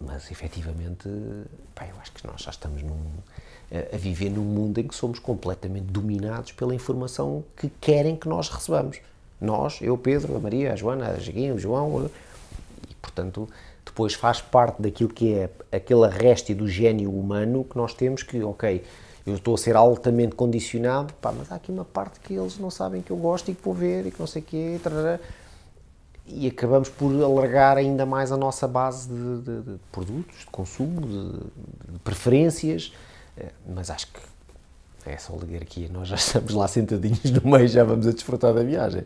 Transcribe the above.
Mas, efetivamente, pá, eu acho que nós já estamos a viver num mundo em que somos completamente dominados pela informação que querem que nós recebamos. Nós, eu, Pedro, a Maria, a Joana, a Joaquim, o João, e, portanto, depois faz parte daquilo que é aquele arresto do gênio humano que nós temos que, ok, eu estou a ser altamente condicionado, pá, mas há aqui uma parte que eles não sabem que eu gosto e que vou ver e que não sei o quê, tarará. E acabamos por alargar ainda mais a nossa base de produtos, de consumo, de preferências, mas acho que é só ligar aqui, nós já estamos lá sentadinhos no meio, já vamos a desfrutar da viagem.